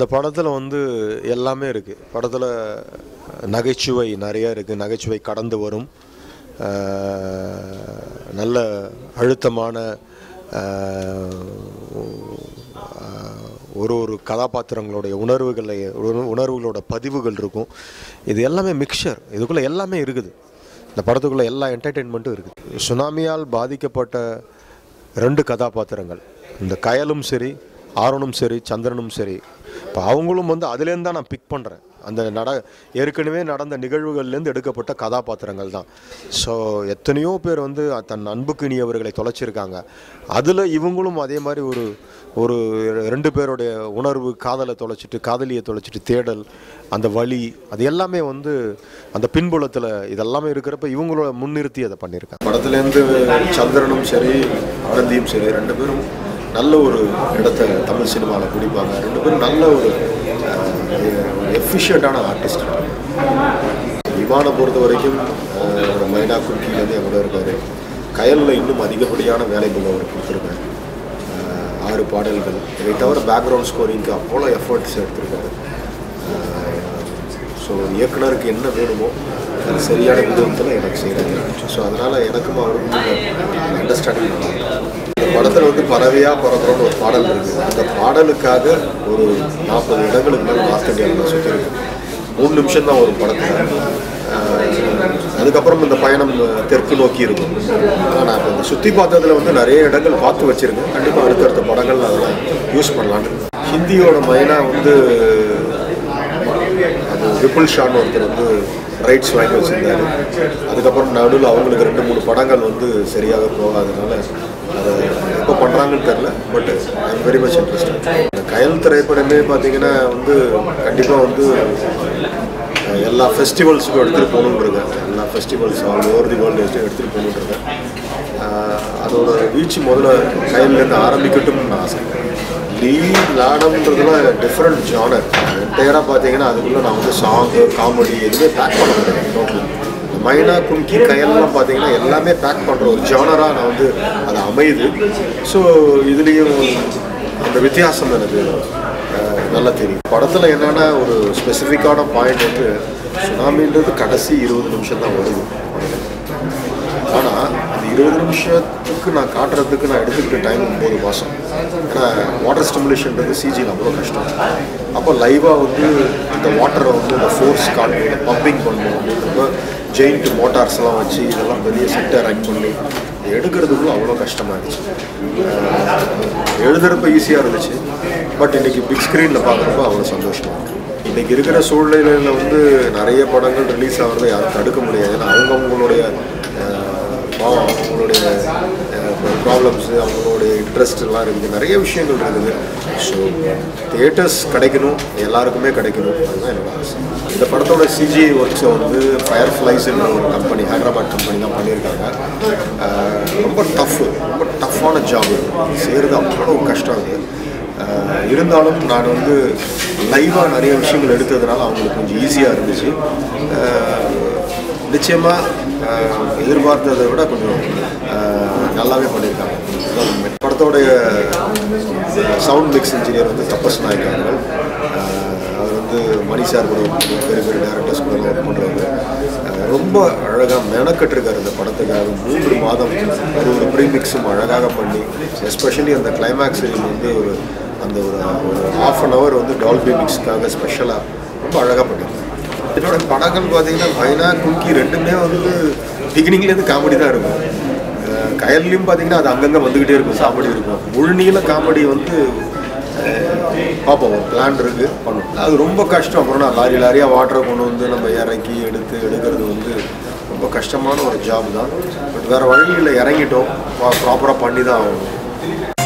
இந்த படத்துல வந்து எல்லாமே இருக்கு படத்துல நகைச்சுவை நிறைய இருக்கு நகைச்சுவை கடந்து வரும் நல்ல அழுத்தமான ஒரு கதாபாத்திரங்களோட உணர்வுகளோட பதிவுகள் இருக்கும் இது எல்லாமே மிக்சர் இதுக்குள்ள எல்லாமே இருக்குது இந்த படத்துக்குள்ள எல்லா என்டர்டெயின்மென்ட்டும் இருக்குது சுனாமியால் பாதிக்கப்பட்ட ரெண்டு கதாபாத்திரங்கள் இந்த கயலும் சரி ஆரோனும் சரி சந்திரனும் சரி அவங்களும் வந்து அதிலேந்து தான் நான் பிக் பண்றேன் அந்த ஏற்கனவே நடந்த நிகழ்வுகளிலிருந்து எடுக்கப்பட்ட கதாபாத்திரங்கள் தான் ஸோ எத்தனையோ பேர் வந்து தன் அன்புக்கினியவர்களை தொலைச்சிருக்காங்க அதில் இவங்களும் அதே மாதிரி ஒரு ஒரு ரெண்டு பேருடைய உணர்வு காதலை தொலைச்சிட்டு காதலியை தொலைச்சிட்டு தேடல் அந்த வழி அது எல்லாமே வந்து அந்த பின்புலத்தில் இதெல்லாமே இருக்கிறப்ப இவங்களோட முன்னிறுத்தி அதை பண்ணியிருக்காங்க படத்துலேருந்து சந்திரனும் சரி ஆனந்தியும் சரி ரெண்டு பேரும் நல்ல ஒரு இடத்தை தமிழ் சினிமாவில் பிடிப்பாங்க ரெண்டு பேரும் நல்ல ஒரு எஃபிஷியண்டான ஆர்டிஸ்ட் விமானை பொறுத்த வரைக்கும் மைனா குர்க்கிலேருந்து எவ்வளோ இருக்கார் கயலில் இன்னும் அதிகப்படியான வேலைகள் அவர் கொடுத்துருக்காரு 6 பாடல்கள் இதை தவிர பேக்ரவுண்ட் ஸ்கோரிங்க்கு அவ்வளோ எஃபர்ட்ஸ் எடுத்திருக்காரு ஸோ இயக்குனருக்கு என்ன வேணுமோ அது சரியான விதத்தில் எனக்கு செய்கிறாங்க ஸோ அதனால் எனக்கும் அவருக்கும் அண்டர்ஸ்டாண்டிங் நல்லா படத்தில் வந்து பறவையாக பிறக்கிறோன்னு ஒரு பாடல் இருக்குது அந்த பாடலுக்காக ஒரு 40 இடங்களுக்கு மேலே மாஸ்டர் டேவில் சுற்றிருக்கு 3 நிமிஷம் தான் ஒரு படத்தில் அதுக்கப்புறம் இந்த பயணம் தெற்கு நோக்கி இருக்கும் ஆனால் நான் இப்போ இந்த சுற்றி பார்த்ததில் வந்து நிறைய இடங்கள் பார்த்து வச்சுருக்கேன் கண்டிப்பாக அடுத்தடுத்த படங்கள் அதெல்லாம் யூஸ் பண்ணலான்னு ஹிந்தியோட மைனாக வந்து ரிப்புல் ஷான் ஒருத்தர் வந்து ரைட்ஸ் வாங்கி வச்சுருந்தாரு அதுக்கப்புறம் நடுவில் அவங்களுக்கு 2-3 படங்கள் வந்து சரியாக போகாதனால அதை எப்போ பண்ணுறாங்கன்னு தெரில but I'm very much interested இந்த கயல் திரைப்படமே பார்த்திங்கன்னா வந்து கண்டிப்பாக வந்து எல்லா ஃபெஸ்டிவல்ஸுக்கும் எடுத்துகிட்டு போகணுன்றிருக்கேன் எல்லா festivals all over the world எடுத்துகிட்டு போகணுன்றிருக்கேன் அதோட வீச்சு முதல்ல கயல்லேருந்து ஆரம்பிக்கட்டும்னு ஆசை லீட் நாடகம்ன்றதுலாம் டிஃப்ரெண்ட் ஜானர் என்டையராக பார்த்தீங்கன்னா அதுக்குள்ளே நான் வந்து சாங்கு காமெடி எதுவுமே பேக் பண்ண முடியாது டோட்டல் மைனா கும்கி கயல்லாம் பார்த்தீங்கன்னா எல்லாமே பேக் பண்ணுற ஒரு ஜானராக நான் வந்து அது அமையுது ஸோ இதுலேயும் அந்த வித்தியாசம் எனக்கு நல்லா தெரியும் படத்தில் என்னென்னா ஒரு ஸ்பெசிஃபிக்கான பாயிண்ட் வந்து சுனாமின்றது கடைசி 20 நிமிஷம் தான் வருது ஆனால் அந்த 20 நிமிஷத்துக்கு நான் காட்டுறதுக்கு நான் எடுத்துக்கிட்ட டைம் 9 மாதம் ஏன்னா வாட்டர் ஸ்டிமுலேஷன்றது சிஜியில் அவ்வளோ கஷ்டம் அப்போ லைவாக வந்து அந்த வாட்டரை வந்து அந்த ஃபோர்ஸ் காட்டு பம்பிங் பண்ணுவோம் அப்படின்றப்ப ஜெயிண்ட் மோட்டார்ஸ்லாம் வச்சு இதெல்லாம் பெரிய செட்டை ரன் பண்ணி எடுக்கிறதுக்குள்ள அவ்வளோ கஷ்டமாக இருந்துச்சு எழுதுகிறப்ப ஈஸியாக இருந்துச்சு பட் இன்றைக்கி பிக் ஸ்க்ரீனில் பார்க்குறப்ப அவ்வளோ சந்தோஷமாக இருக்குது இன்றைக்கி இருக்கிற சூழ்நிலையில் வந்து நிறைய படங்கள் ரிலீஸ் ஆகிறத யாரும் தடுக்க முடியாது ஏன்னா அவங்கவுங்களுடைய அவங்களுடைய ப்ராப்ளம்ஸு அவங்களுடைய இன்ட்ரெஸ்ட்லாம் இருக்குது நிறைய விஷயங்கள் இருக்குது ஸோ தியேட்டர்ஸ் கிடைக்கணும் எல்லாருக்குமே கிடைக்கணும் அதுதான் என்னோட ஆசை இந்த படத்தோட சிஜி ஒர்க்ஸை வந்து ஃபயர் ஃப்ளைஸ்ன்ற ஒரு கம்பெனி ஹைதராபாத் கம்பெனி தான் பண்ணியிருக்காங்க ரொம்ப டஃப்பான ஜாப் செய்கிறது அவ்வளோ கஷ்டம் இருக்குது இருந்தாலும் நான் வந்து லைவாக நிறைய விஷயங்கள் எடுத்ததுனால அவங்களுக்கு கொஞ்சம் ஈஸியாக இருந்துச்சு நிச்சயமாக எதிர்பார்த்ததை விட கொஞ்சம் நல்லாவே பண்ணியிருக்காங்க படத்தோடைய சவுண்ட் மிக்ஸ் இன்ஜினியர் வந்து தபஸ் நாயக் அவர்கள் அவர் வந்து மணி சார் கூட பெரிய பெரிய டேரக்டர்ஸ் கூட ஒர்க் பண்ணுறாரு ரொம்ப அழகாக மெனக்கட்டிருக்காரு இந்த படத்துக்காக 3 மாதம் ஒரு ப்ரீமிக்ஸும் அழகாக பண்ணி எஸ்பெஷலி அந்த கிளைமேக்ஸ் வந்து ஒரு 1/2 hour வந்து டால்பி மிக்ஸுக்காக ஸ்பெஷலாக ரொம்ப அழகாக பண்ணியிருக்காரு என்னோட படங்கள் பார்த்தீங்கன்னா மைனா கும்கி ரெண்டுமே வந்து பிகினிங்லேருந்து காமெடி தான் இருக்கும் கயல்லையும் பார்த்தீங்கன்னா அது அங்கங்கே வந்துக்கிட்டே இருக்கும் காமெடி இருக்கும் முழுநீள காமெடி வந்து பார்ப்போம் பிளான் இருக்குது பண்ணணும் அது ரொம்ப கஷ்டம் அப்புறம் நான் லாரியாக வாட்டரை கொண்டு வந்து நம்ம இறக்கி எடுக்கிறது வந்து ரொம்ப கஷ்டமான ஒரு ஜாப் தான் பட் வேறு வழியில் இறங்கிட்டோம் ப்ராப்பராக பண்ணி தான் ஆகணும்